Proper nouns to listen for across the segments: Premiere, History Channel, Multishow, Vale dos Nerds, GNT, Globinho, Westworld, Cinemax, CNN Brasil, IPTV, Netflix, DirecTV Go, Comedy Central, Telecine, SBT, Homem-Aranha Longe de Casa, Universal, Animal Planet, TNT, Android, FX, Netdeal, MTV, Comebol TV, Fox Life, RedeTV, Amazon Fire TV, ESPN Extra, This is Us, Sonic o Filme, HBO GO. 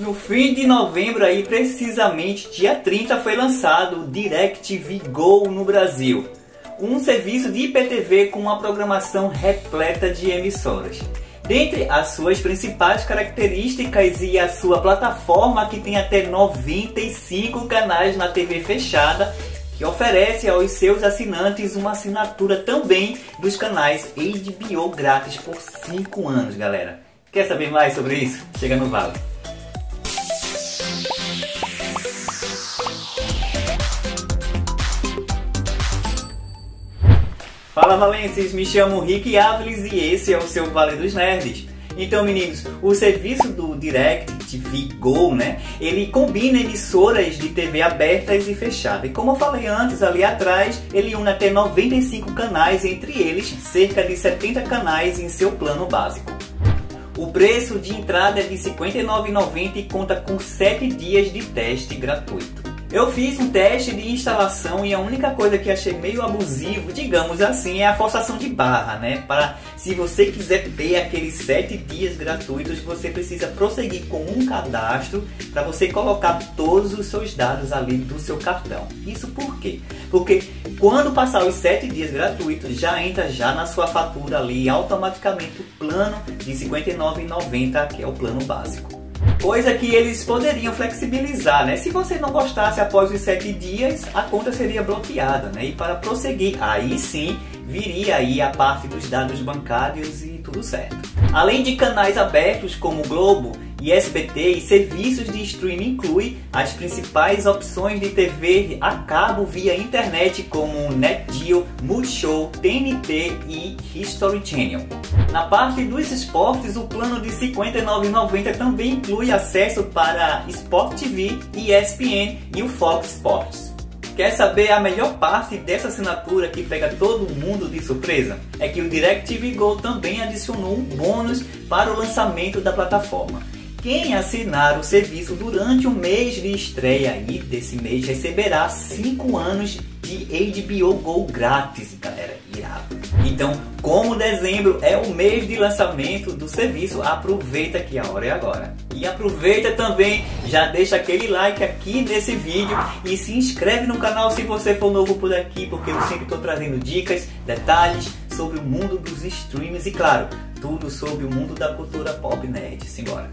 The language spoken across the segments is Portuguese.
No fim de novembro aí, precisamente dia 30, foi lançado o DirecTV Go no Brasil, um serviço de IPTV com uma programação repleta de emissoras. Dentre as suas principais características e a sua plataforma, que tem até 95 canais na TV fechada, que oferece aos seus assinantes uma assinatura também dos canais HBO grátis por 5 anos, galera. Quer saber mais sobre isso? Chega no Vale. Fala valenses, me chamo Rick Áviles e esse é o seu Vale dos Nerds. Então meninos, o serviço do DirecTV Go, né, ele combina emissoras de TV abertas e fechadas. E como eu falei antes, ali atrás, ele une até 95 canais, entre eles cerca de 70 canais em seu plano básico. O preço de entrada é de R$ 59,90 e conta com 7 dias de teste gratuito. Eu fiz um teste de instalação e a única coisa que achei meio abusivo, digamos assim, é a forçação de barra, né? Se você quiser ter aqueles 7 dias gratuitos, você precisa prosseguir com um cadastro para você colocar todos os seus dados ali do seu cartão. Isso por quê? Porque quando passar os 7 dias gratuitos, já entra já na sua fatura ali automaticamente o plano de R$ 59,90, que é o plano básico. Coisa que eles poderiam flexibilizar, né? Se você não gostasse após os 7 dias, a conta seria bloqueada, né? E para prosseguir, aí sim, viria aí a parte dos dados bancários e tudo certo. Além de canais abertos como Globo e SBT e serviços de streaming, inclui as principais opções de TV a cabo via internet como Netdeal, Multishow, TNT e History Channel. Na parte dos esportes, o plano de R$ 59,90 também inclui acesso para Sport TV, ESPN e o Fox Sports. Quer saber a melhor parte dessa assinatura que pega todo mundo de surpresa? É que o DirecTV Go também adicionou um bônus para o lançamento da plataforma. Quem assinar o serviço durante o mês de estreia aí desse mês receberá 5 anos de HBO GO grátis, galera, irado. Então, como dezembro é o mês de lançamento do serviço, aproveita que a hora é agora. E aproveita também, já deixa aquele like aqui nesse vídeo e se inscreve no canal se você for novo por aqui, porque eu sempre estou trazendo dicas, detalhes sobre o mundo dos streams e, claro, tudo sobre o mundo da cultura pop nerd. Simbora!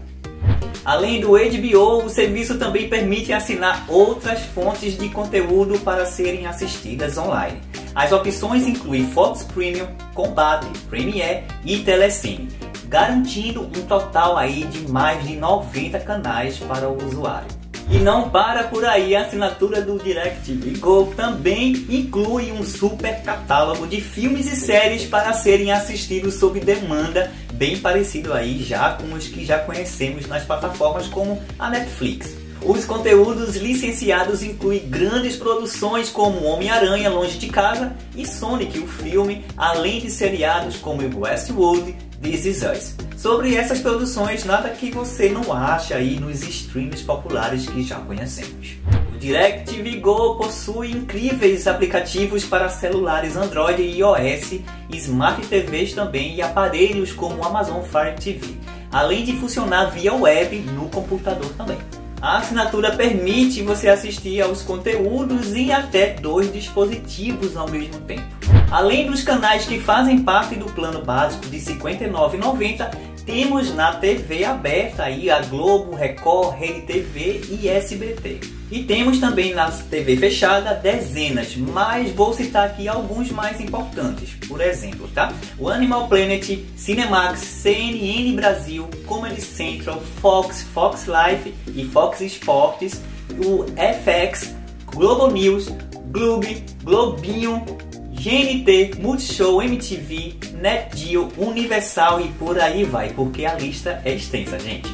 Além do HBO, o serviço também permite assinar outras fontes de conteúdo para serem assistidas online. As opções incluem Fox Premium, Combate, Premiere e Telecine, garantindo um total aí de mais de 90 canais para o usuário. E não para por aí, a assinatura do DirecTV Go também inclui um super catálogo de filmes e séries para serem assistidos sob demanda, bem parecido aí já com os que já conhecemos nas plataformas como a Netflix. Os conteúdos licenciados incluem grandes produções como Homem-Aranha Longe de Casa e Sonic o Filme, além de seriados como Westworld, This is Us. Sobre essas produções, nada que você não acha aí nos streams populares que já conhecemos. O DirecTV Go possui incríveis aplicativos para celulares Android e iOS, Smart TVs também e aparelhos como Amazon Fire TV, além de funcionar via web no computador também. A assinatura permite você assistir aos conteúdos em até 2 dispositivos ao mesmo tempo. Além dos canais que fazem parte do plano básico de R$ 59,90, temos na TV aberta aí a Globo, Record, RedeTV e SBT. E temos também na TV fechada dezenas, mas vou citar aqui alguns mais importantes. Por exemplo, tá? O Animal Planet, Cinemax, CNN Brasil, Comedy Central, Fox, Fox Life e Fox Sports, o FX, Globo News, Gloob, Globinho, GNT, Multishow, MTV, Netdeal, Universal e por aí vai, porque a lista é extensa, gente.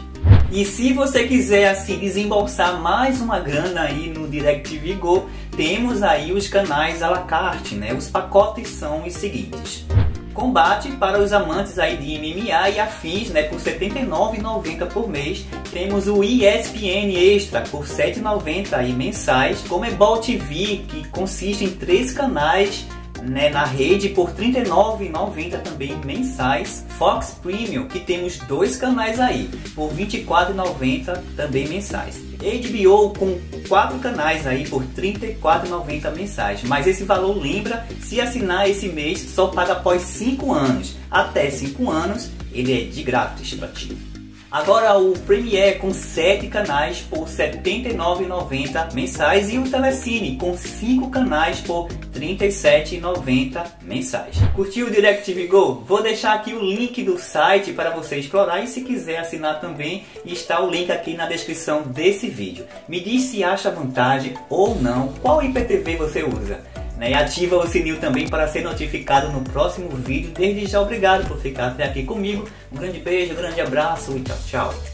E se você quiser assim desembolsar mais uma grana aí no DirecTV Go, temos aí os canais à la carte, né? Os pacotes são os seguintes: Combate para os amantes aí de MMA e afins, né, por R$ 79,90 por mês. Temos o ESPN Extra por R$ 7,90 aí mensais. Comebol TV, que consiste em 3 canais né, na rede por R$ 39,90 também mensais. Fox Premium, que temos dois canais aí, por R$ 24,90 também mensais. HBO com 4 canais aí por R$ 34,90 mensais, mas esse valor, lembra, se assinar esse mês só paga após 5 anos. Até 5 anos ele é de grátis para ti. Agora o Premiere com 7 canais por R$ 79,90 mensais e o Telecine com 5 canais por R$ 37,90 mensais. Curtiu o DirecTV Go? Vou deixar aqui o link do site para você explorar e se quiser assinar também está o link aqui na descrição desse vídeo. Me diz se acha vantagem ou não, qual IPTV você usa. E ativa o sininho também para ser notificado no próximo vídeo. Desde já, obrigado por ficar até aqui comigo. Um grande beijo, um grande abraço e tchau, tchau.